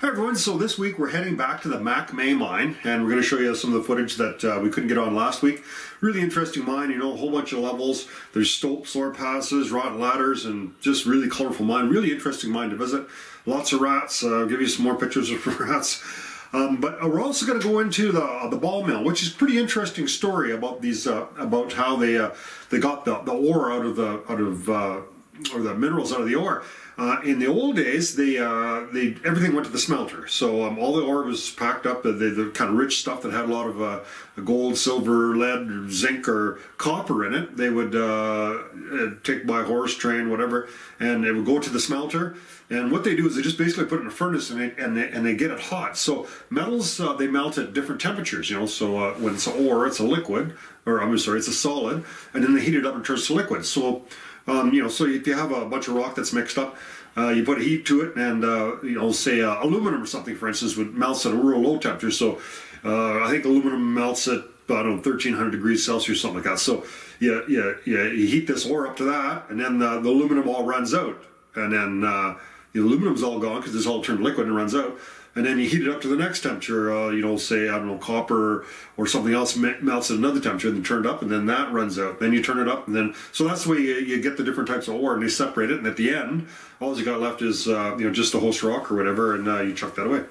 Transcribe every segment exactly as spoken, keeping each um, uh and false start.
Hi everyone, so this week we're heading back to the Mac May Mine and we're going to show you some of the footage that uh, we couldn't get on last week. Really interesting mine, you know, a whole bunch of levels. There's stopes, ore passes, rotten ladders, and just really colorful mine. Really interesting mine to visit. Lots of rats. Uh, I'll give you some more pictures of rats. Um, but we're also going to go into the uh, the ball mill, which is a pretty interesting story about these uh, about how they uh, they got the, the ore out of the out of uh, or the minerals out of the ore. Uh, in the old days, they uh, they everything went to the smelter, so um, all the ore was packed up. The, the, the kind of rich stuff that had a lot of uh, gold, silver, lead, or zinc, or copper in it, they would uh, take by horse, train, whatever, and they would go to the smelter. And what they do is they just basically put it in a furnace and they and they, and they get it hot. So metals uh, they melt at different temperatures, you know. So uh, when it's an ore, it's a liquid, or I'm sorry, it's a solid, and then they heat it up and turns to liquid. So Um, you know, so if you have a bunch of rock that's mixed up, uh, you put heat to it, and uh, you know, say uh, aluminum or something, for instance, would melts at a real low temperature. So uh, I think aluminum melts at I don't know, thirteen hundred degrees Celsius, something like that. So yeah, yeah, yeah, you heat this ore up to that, and then the, the aluminum all runs out, and then uh, the aluminum's all gone because it's all turned liquid and runs out. And then you heat it up to the next temperature, uh, you know, say, I don't know, copper or something else melts at another temperature and then turned up, and then that runs out. Then you turn it up, and then, so that's the way you, you get the different types of ore, and they separate it, and at the end, all you got left is, uh, you know, just the host rock or whatever, and uh, you chuck that away.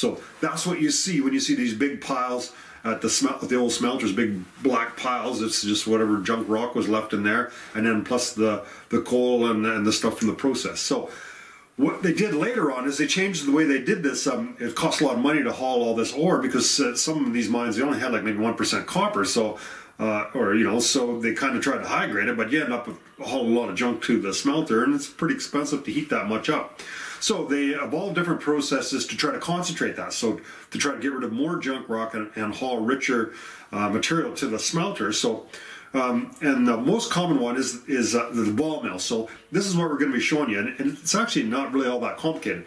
So that's what you see when you see these big piles at the, smel at the old smelters, big black piles. It's just whatever junk rock was left in there, and then plus the, the coal and, and the stuff from the process. So what they did later on is they changed the way they did this. Um, it cost a lot of money to haul all this ore because uh, some of these mines, they only had like maybe one percent copper. So, uh, or, you know, so they kind of tried to high grade it, but you end up with hauling a lot of junk to the smelter, and it's pretty expensive to heat that much up. So they evolved different processes to try to concentrate that. So to try to get rid of more junk rock and, and haul richer uh, material to the smelter. So Um, and the most common one is, is uh, the ball mill. So this is what we're going to be showing you. And, and it's actually not really all that complicated.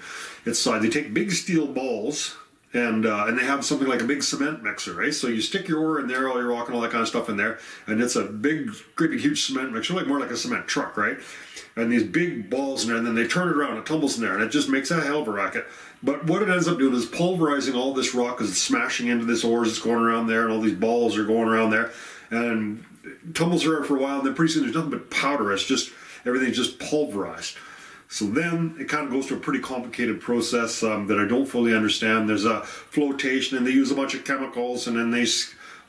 It's uh, they take big steel balls and uh, and they have something like a big cement mixer, right? So you stick your ore in there, all your rock and all that kind of stuff in there. And it's a big, great big, huge cement mixer, like more like a cement truck, right? And these big balls in there, and then they turn it around and it tumbles in there, and it just makes a hell of a racket. But what it ends up doing is pulverizing all this rock as it's smashing into this ore as it's going around there, and all these balls are going around there. And it tumbles around for a while, and then pretty soon there's nothing but powder. It's just, everything's just pulverized. So then it kind of goes through a pretty complicated process um, that I don't fully understand. There's a flotation, and they use a bunch of chemicals, and then they,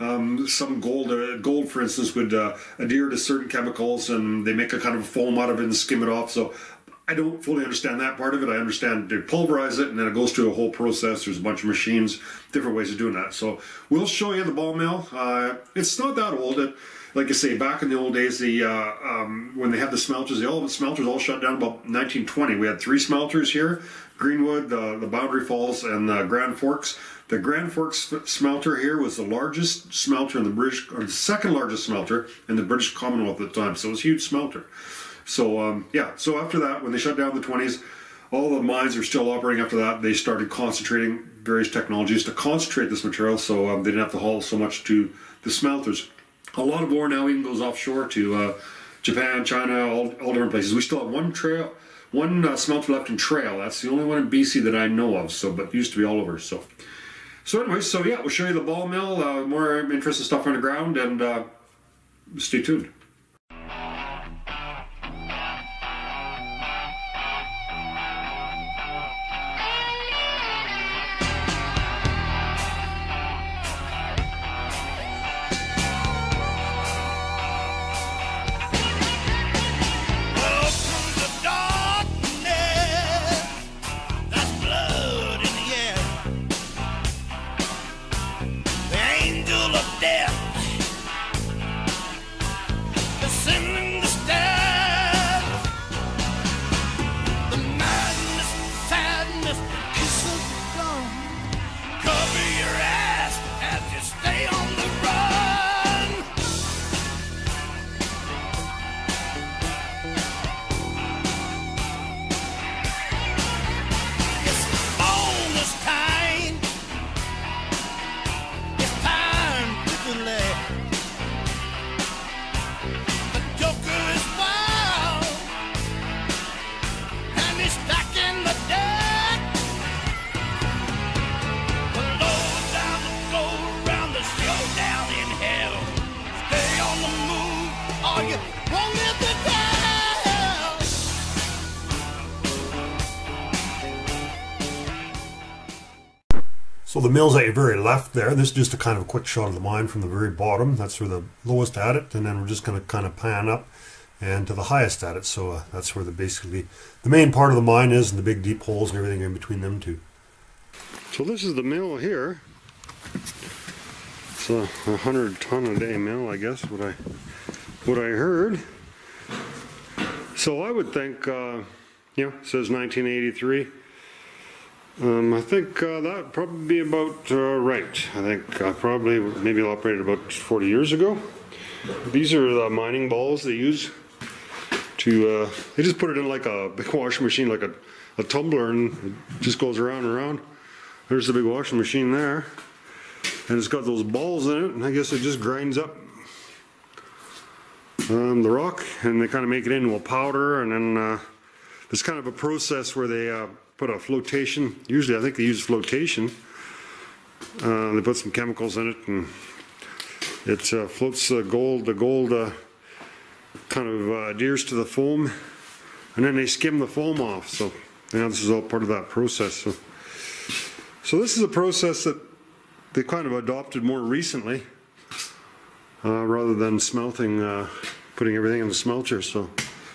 um, some gold, uh, gold for instance, would uh, adhere to certain chemicals, and they make a kind of a foam out of it and skim it off. So I don't fully understand that part of it. I understand they pulverize it, and then it goes through a whole process. There's a bunch of machines, different ways of doing that. So we'll show you the ball mill. Uh, it's not that old. It, like I say, back in the old days, the uh, um, when they had the smelters, the all the smelters all shut down about nineteen twenty. We had three smelters here: Greenwood, the, the Boundary Falls, and the Grand Forks. The Grand Forks smelter here was the largest smelter in the British, or the second largest smelter in the British Commonwealth at the time. So it was a huge smelter. So um, yeah, so after that, when they shut down the twenties, all the mines are still operating after that. They started concentrating various technologies to concentrate this material, so um, they didn't have to haul so much to the smelters. A lot of ore now even goes offshore to uh, Japan, China, all, all different places. We still have one trail, one uh, smelter left in Trail. That's the only one in B C that I know of. So, but it used to be all over. So, so anyway, so yeah, we'll show you the ball mill, uh, more interesting stuff underground, and uh, stay tuned. Back in the dead. So the mill's at your very left there. This is just a kind of a quick shot of the mine from the very bottom. That's where the lowest at it, and then we're just going to kind of pan up and to the highest at it. So uh, that's where the basically the main part of the mine is, and the big deep holes and everything in between them two. So this is the mill here. It's a hundred ton a day mill, I guess, what I what I heard. So I would think, uh, you know, it says nineteen eighty-three. Um, I think uh, that would probably be about uh, right. I think uh, probably maybe operated about forty years ago. These are the mining balls they use to, uh, they just put it in like a big washing machine, like a, a tumbler, and it just goes around and around. There's the big washing machine there. And it's got those balls in it, and I guess it just grinds up um, the rock, and they kind of make it into a powder, and then uh, there's kind of a process where they uh, put a flotation, usually I think they use flotation, uh, they put some chemicals in it, and it uh, floats the gold, the gold uh, kind of uh, adheres to the foam, and then they skim the foam off. So you know, this is all part of that process. So, so this is a process that they kind of adopted more recently, uh, rather than smelting, uh, putting everything in the smelter. So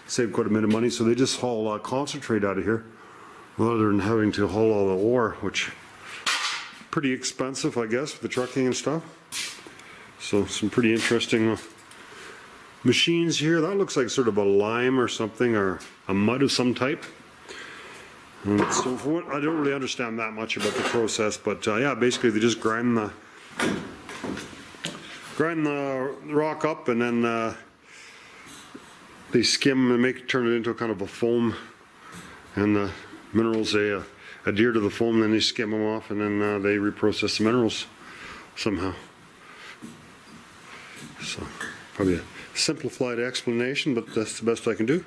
saved quite a bit of money. So they just haul uh, concentrate out of here, rather than having to haul all the ore, which pretty expensive, I guess, with the trucking and stuff. So some pretty interesting uh, machines here. That looks like sort of a lime or something, or a mud of some type. And so for what, I don't really understand that much about the process, but uh, yeah, basically they just grind the grind the rock up, and then uh, they skim and make turn it into a kind of a foam, and the minerals they uh, adhere to the foam, then they skim them off, and then uh, they reprocess the minerals somehow. So, probably a simplified explanation, but that's the best I can do.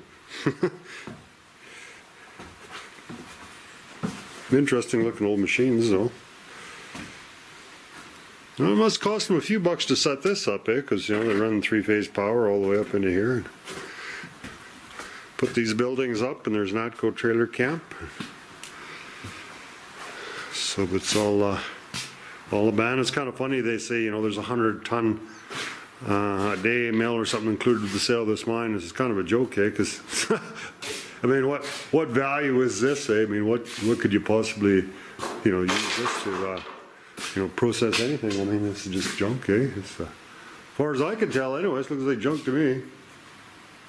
Interesting looking old machines, though. Well, it must cost them a few bucks to set this up, eh? Because, you know, they run three-phase power all the way up into here. And put these buildings up, and there's an ATCO trailer camp. So it's all, uh, all abandoned. It's kind of funny, they say, you know, there's a hundred ton Uh, a day mill or something included with the sale of this mine. This is kind of a joke, eh? Because I mean, what what value is this, eh? I mean, what what could you possibly, you know, use this to, uh, you know, process anything? I mean, this is just junk, eh? It's, uh, as far as I can tell, anyways, looks like junk to me.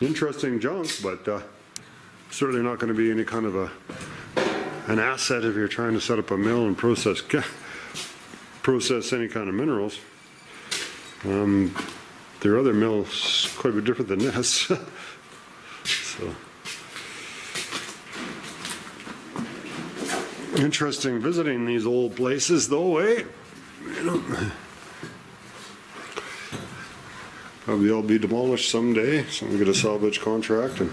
Interesting junk, but uh, certainly not going to be any kind of a an asset if you're trying to set up a mill and process process any kind of minerals. Um, Their other mill's quite a bit different than this. So, interesting visiting these old places, though, eh? Probably all be demolished someday. So we get a salvage contract. And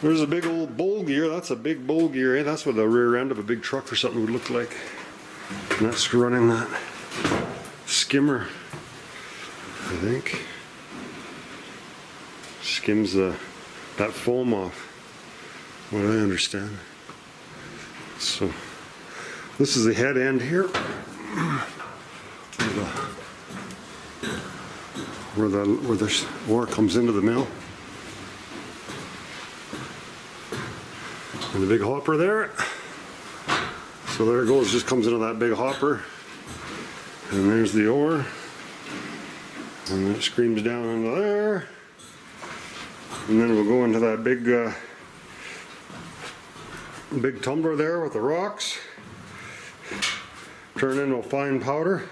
there's a big old bowl gear. That's a big bowl gear, eh? That's what the rear end of a big truck or something would look like. And that's running that skimmer, I think. Skims the, that foam off, what I understand. So this is the head end here, where the, where the, where the ore comes into the mill. And the big hopper there. So there it goes, just comes into that big hopper. And there's the ore, and it screams down into there, and then we'll go into that big uh, big tumbler there with the rocks, turn into a fine powder,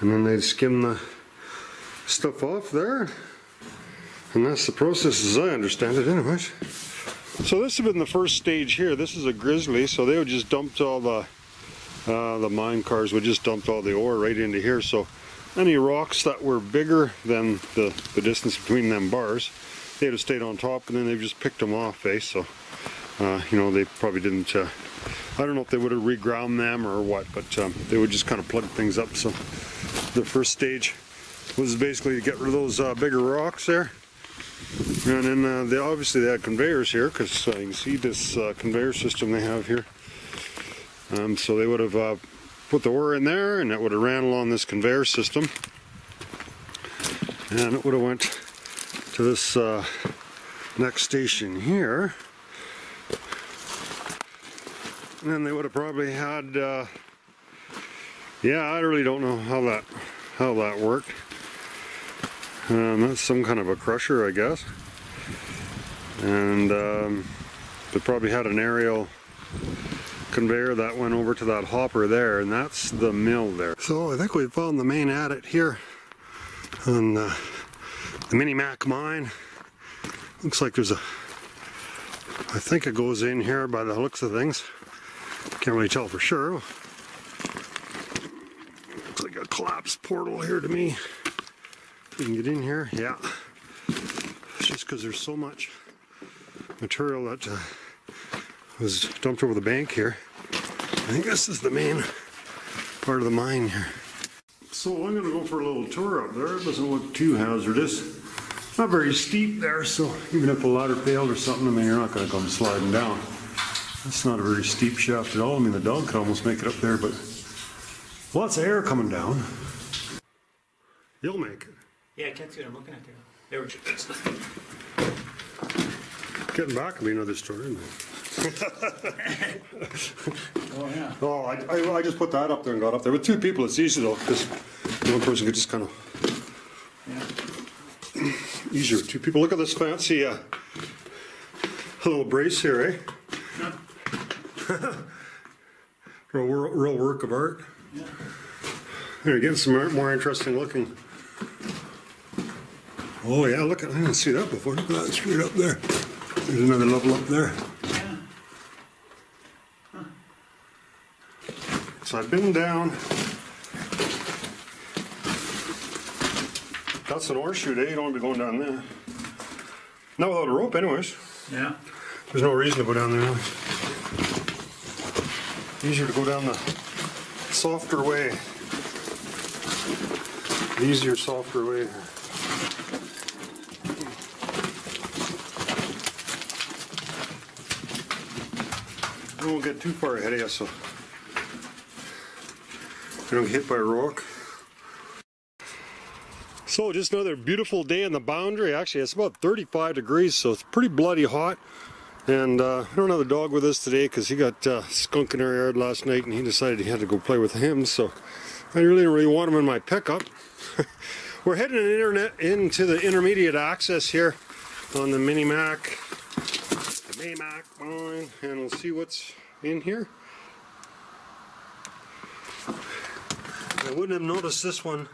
and then they skim the stuff off there, and that's the process as I understand it anyways. So this has been the first stage here. This is a grizzly, so they would just dump all the Uh, the mine cars would just dump all the ore right into here. So any rocks that were bigger than the, the distance between them bars, they'd have stayed on top, and then they've just picked them off, eh? So, uh, you know, they probably didn't, uh, I don't know if they would have reground them or what, but um, they would just kind of plug things up. So the first stage was basically to get rid of those uh, bigger rocks there. And then uh, they obviously they had conveyors here, because uh, you can see this uh, conveyor system they have here. Um, so they would have uh, put the ore in there, and it would have ran along this conveyor system, and it would have went to this uh, next station here. And then they would have probably had, uh, yeah, I really don't know how that how that worked. Um, that's some kind of a crusher, I guess. And um, they probably had an aerial conveyor that went over to that hopper there, and that's the mill there. So I think we found the main adit here on the, the Mini Mac Mine. Looks like there's a, I think it goes in here by the looks of things. Can't really tell for sure. Looks like a collapsed portal here to me. We can get in here, yeah. It's just because there's so much material that uh, was dumped over the bank here. I think this is the main part of the mine here. So I'm going to go for a little tour up there. It doesn't look too hazardous. Not very steep there, so even if the ladder failed or something, I mean, you're not going to come sliding down. That's not a very steep shaft at all. I mean, the dog could almost make it up there, but lots of air coming down. You'll make it. Yeah, I can't see what I'm looking at there. There we go. Getting back would be another story, isn't it? Oh, yeah. Oh, I, I, I just put that up there and got up there. With two people, it's easy, though, because one person could just kind of... Yeah. Easier with two people. Look at this fancy uh, little brace here, eh? real, real work of art. Yeah. There again, some more interesting looking. Oh yeah, look at, I didn't see that before. Look at that straight up there. There's another level up there. Yeah. Huh. So I've been down. That's an ore chute, eh? You don't want to be going down there. Not without a rope, anyways. Yeah. There's no reason to go down there. Easier to go down the softer way. The easier, softer way. I won't get too far ahead of you, so I don't get hit by a rock. So just another beautiful day in the Boundary. Actually, it's about thirty-five degrees, so it's pretty bloody hot. And uh, I don't have the dog with us today because he got uh, skunk in our yard last night, and he decided he had to go play with him. So I really, really want him in my pickup. We're heading in internet into the intermediate access here on the Mini Mac, the May Mac Mine, and we'll see what's in here. I wouldn't have noticed this one.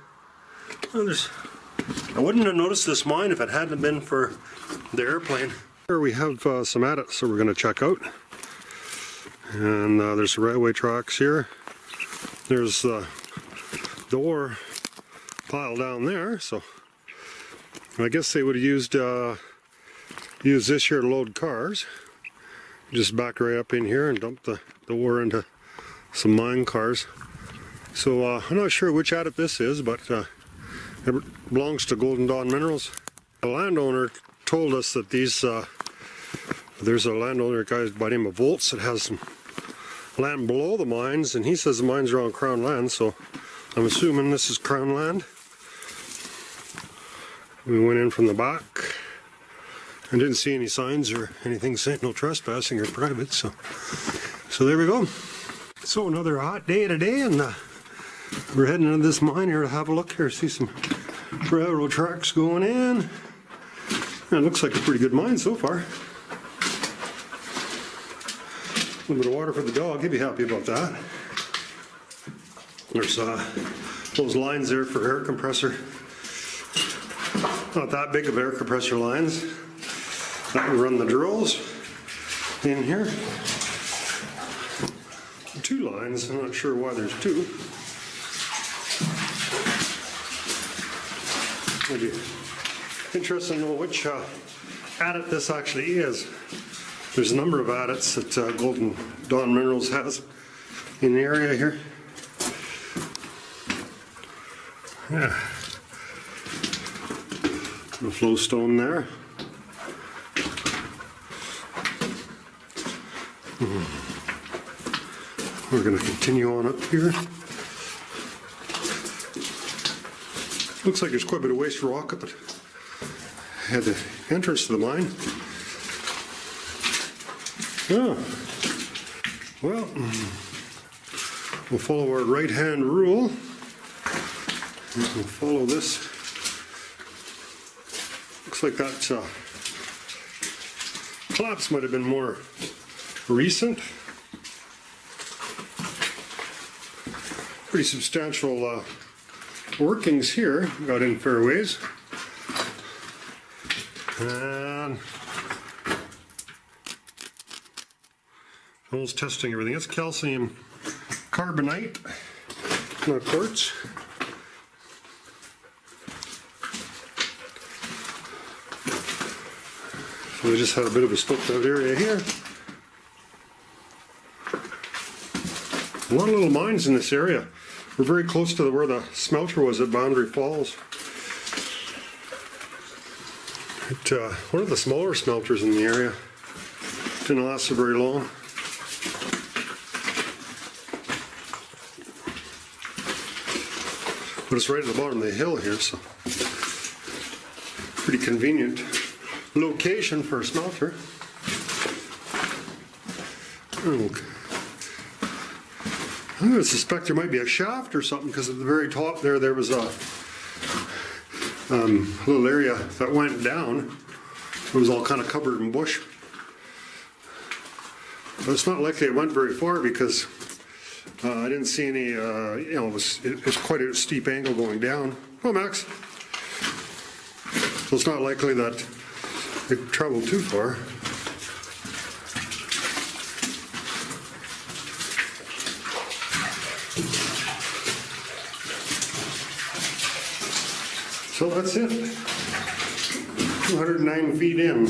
Well, I wouldn't have noticed this mine if it hadn't been for the airplane. Here we have uh, some adits that we're going to check out, and uh, there's railway tracks here. There's uh, the ore pile down there, so I guess they would have used uh, used this here to load cars. Just back right up in here and dump the, the ore into some mine cars. So uh, I'm not sure which adit this is, but uh, it belongs to Golden Dawn Minerals. The landowner told us that these, uh, there's a landowner guy by the name of Volz that has some land below the mines, and he says the mines are on Crown land, so I'm assuming this is Crown land. We went in from the back and didn't see any signs or anything saying no trespassing or private, so so there we go. So another hot day today, and uh, we're heading into this mine here to have a look here, see some railroad tracks going in. It looks like a pretty good mine so far. A little bit of water for the dog, he'd be happy about that. There's uh, those lines there for air compressor. Not that big of air compressor lines. That would run the drills in here. Two lines, I'm not sure why there's two. Maybe. Interesting to know which uh, adit this actually is. There's a number of adits that uh, Golden Dawn Minerals has in the area here. Yeah. The flowstone there. Mm. We're going to continue on up here. Looks like there's quite a bit of waste rock up at the entrance to the mine. Oh, well, we'll follow our right-hand rule. We'll follow this. Looks like that uh, collapse might have been more recent. Pretty substantial uh, workings here. Got in fairways. And Volz testing everything. That's calcium carbonate, not quartz. So we just had a bit of a sloped out area here. A lot of little mines in this area. We're very close to the, where the smelter was at Boundary Falls. It, uh, one of the smaller smelters in the area. Didn't last so very long. But it's right at the bottom of the hill here, so pretty convenient location for a smelter. I would suspect there might be a shaft or something, because at the very top there, there was a um, little area that went down. It was all kind of covered in bush. But it's not likely it went very far, because uh, I didn't see any, uh, you know, it was, it, it was quite a steep angle going down. Oh, Max. So it's not likely that it traveled too far. So that's it. two hundred nine feet in.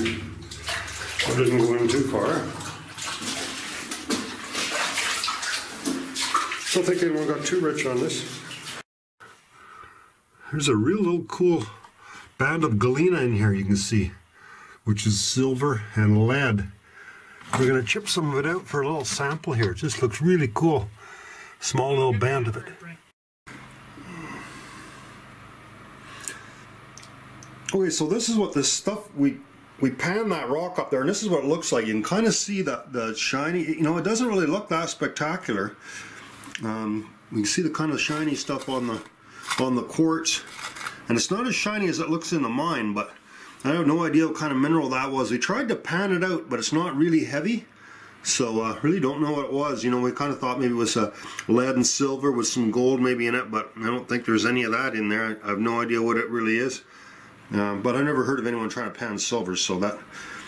I didn't go in too far. I don't think anyone got too rich on this. There's a real little cool band of galena in here you can see, which is silver and lead. We're going to chip some of it out for a little sample here. It just looks really cool. Small little band of it. Okay, so this is what this stuff, we we pan that rock up there, and this is what it looks like. You can kind of see the, the shiny, you know, it doesn't really look that spectacular. Um, you can see the kind of shiny stuff on the on the quartz. And it's not as shiny as it looks in the mine, but I have no idea what kind of mineral that was. We tried to pan it out, but it's not really heavy. So I uh, really don't know what it was. You know, we kind of thought maybe it was uh, lead and silver with some gold maybe in it, but I don't think there's any of that in there. I have no idea what it really is. Um, but I never heard of anyone trying to pan silver, so that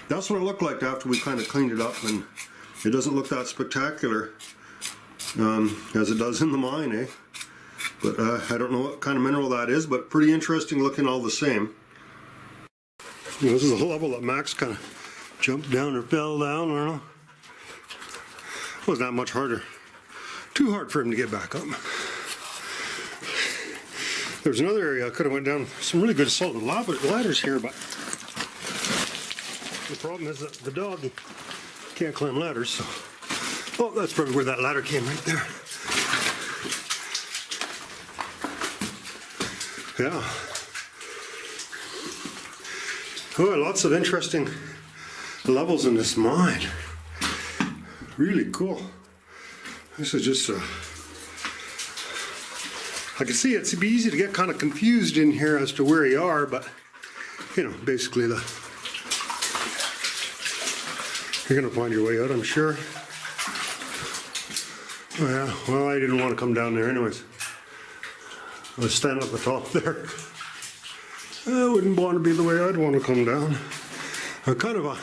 that's what it looked like after we kind of cleaned it up, and it doesn't look that spectacular um, as it does in the mine, eh? But uh, I don't know what kind of mineral that is, but pretty interesting looking all the same. You know, this is a level that Max kind of jumped down or fell down, I don't know. It wasn't that much harder. Too hard for him to get back up. There's another area I could have went down. Some really good solid lava ladders here, but the problem is that the dog can't climb ladders. So, oh, that's probably where that ladder came right there. Yeah. Oh, lots of interesting levels in this mine. Really cool. This is just a. I can see it's be easy to get kind of confused in here as to where you are, but you know, basically the you're gonna find your way out, I'm sure. Oh, yeah, well, I didn't want to come down there anyways. I was standing at the top there. I wouldn't want to be the way I'd want to come down. A kind of a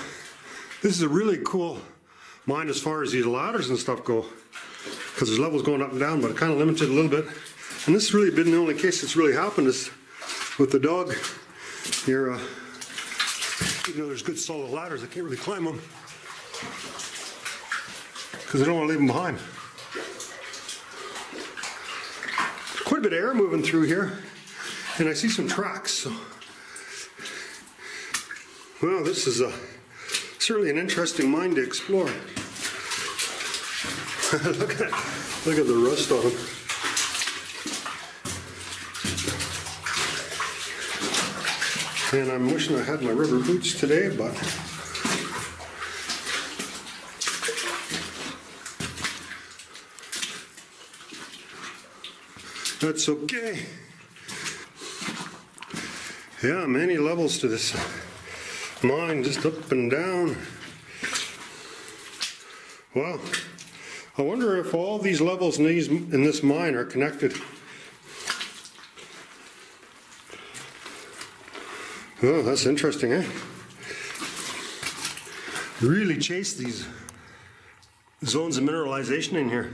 this is a really cool mine as far as these ladders and stuff go, because there's levels going up and down, but it kind of limited a little bit. And this has really been the only case that's really happened is with the dog here. Uh, even though there's good solid ladders, I can't really climb them because I don't want to leave them behind. Quite a bit of air moving through here, and I see some tracks. So, well, this is a, certainly an interesting mine to explore. look at look at the rust on them. And I'm wishing I had my rubber boots today, but that's okay. Yeah, many levels to this mine, just up and down. Wow. I wonder if all these levels in, these, in this mine are connected. Oh, that's interesting, eh? Really chase these zones of mineralization in here.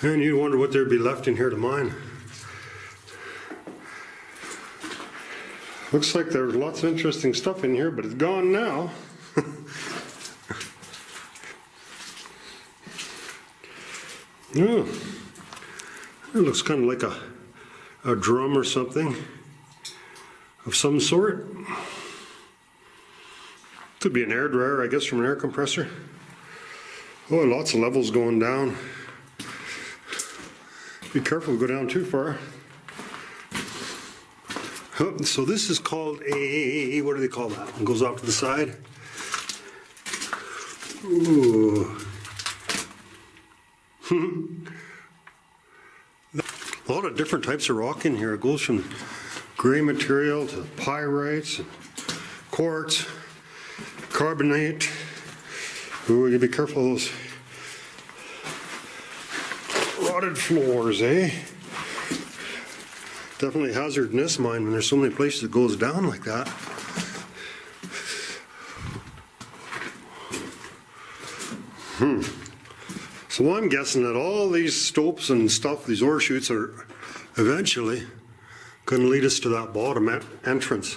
And you'd wonder what there'd be left in here to mine. Looks like there's lots of interesting stuff in here, but it's gone now. Oh, it looks kind of like a, a drum or something of some sort. Could be an air dryer, I guess, from an air compressor. Oh, lots of levels going down. Be careful to go down too far. Oh, so this is called a, what do they call that? It goes off to the side. Ooh. A lot of different types of rock in here. It goes from gray material to pyrites, and quartz, carbonate. Ooh, you gotta be careful of those rotted floors, eh? Definitely hazard in this mine when there's so many places it goes down like that. Hmm. So I'm guessing that all these stopes and stuff, these ore chutes, are eventually going to lead us to that bottom entrance.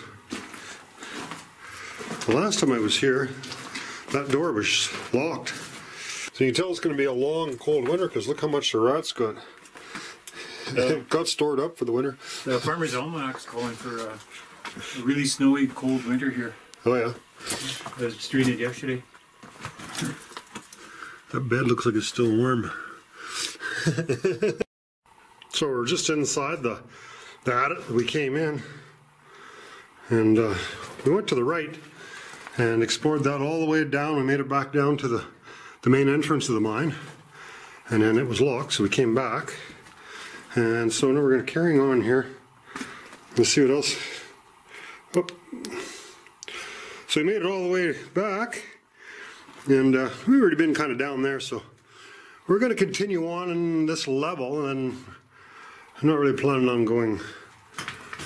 The last time I was here, that door was locked. So you can tell it's going to be a long, cold winter because look how much the rats got. Uh, got stored up for the winter. The Farmer's Almanac's calling for a, a really snowy, cold winter here. Oh yeah. I was treated yesterday. That bed looks like it's still warm. So we're just inside the, the attic that we came in. And uh, we went to the right and explored that all the way down. We made it back down to the, the main entrance of the mine. And then it was locked, so we came back. And so now we're going to carry on here. Let's see what else. Oh. So we made it all the way back. And uh, we've already been kind of down there, so we're going to continue on in this level, and I'm not really planning on going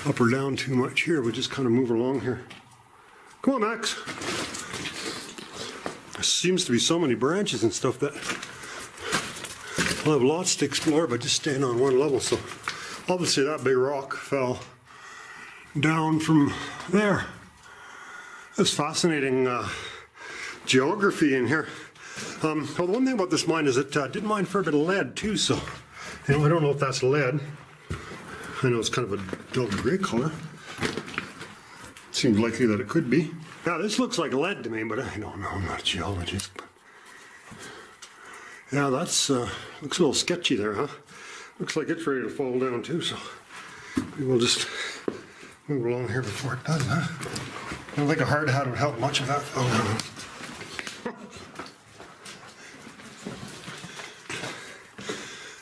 up or down too much here. We'll just kind of move along here. Come on, Max. There seems to be so many branches and stuff that we'll have lots to explore, but just staying on one level. So obviously that big rock fell down from there. That's fascinating. Uh, Geography in here. Um, well, the one thing about this mine is it uh, did mine for a bit of lead too, so you know, I don't know if that's lead. I know it's kind of a dull gray color. Seems likely that it could be. Now this looks like lead to me, but I don't know. I'm not a geologist. But yeah, that's uh, looks a little sketchy there, huh? Looks like it's ready to fall down too, so maybe we'll just move along here before it does, huh? I don't think a hard hat would help much of that. Oh, no.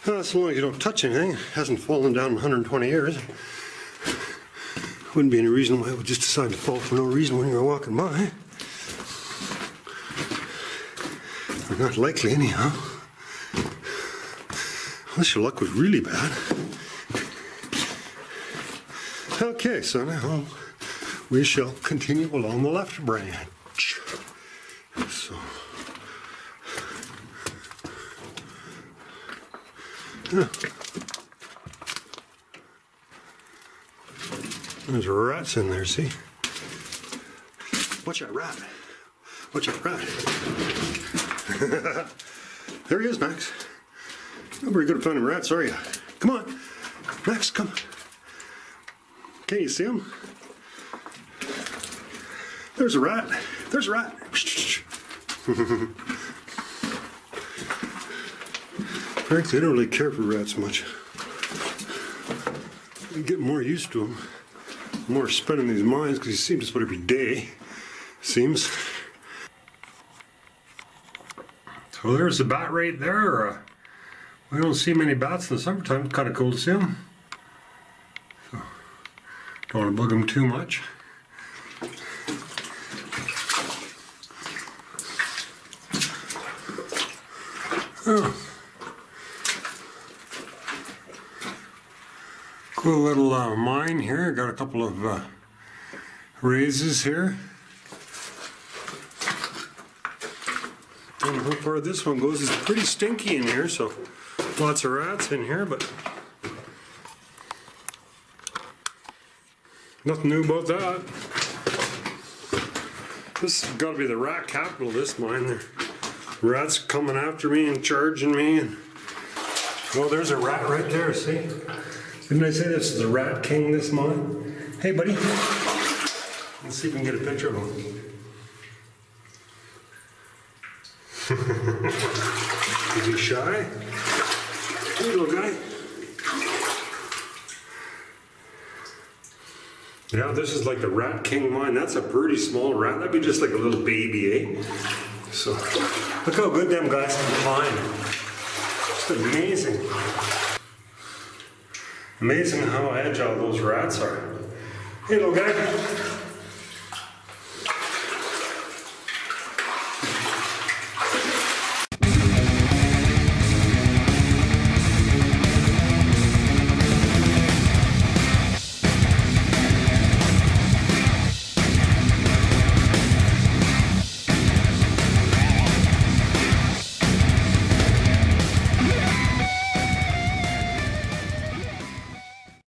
As long as you don't touch anything, it hasn't fallen down in one hundred twenty years. Wouldn't be any reason why it would just decide to fall for no reason when you were walking by. Not likely, anyhow. Unless your luck was really bad. Okay, so now we shall continue along the left branch. So. Huh. There's rats in there, see? Watch that rat. Watch that rat. There he is, Max. Not very good at finding rats, are you? Come on. Max, come on. Can't you see him? There's a rat. There's a rat. Frankly, I don't really care for rats much. I get more used to them. The more I spend in these mines, because you see them just about every day, seems. So there's the bat right there. Uh, we don't see many bats in the summertime. It's kind of cool to see them. So, don't want to bug them too much. Oh. Cool little uh, mine here. Got a couple of uh, raises here. Don't know how far this one goes. It's pretty stinky in here, so lots of rats in here, but nothing new about that. This has got to be the rat capital of this mine there. Rats coming after me and charging me. And, well, there's a rat right there, see? Didn't I say this is a rat king, this mine? Hey, buddy. Let's see if we can get a picture of him. Is he shy? Hey, little guy. Yeah, this is like the rat king mine. That's a pretty small rat. That'd be just like a little baby, eh? So, look how good them guys can climb. Just amazing. Amazing how agile those rats are. Hey, little guy.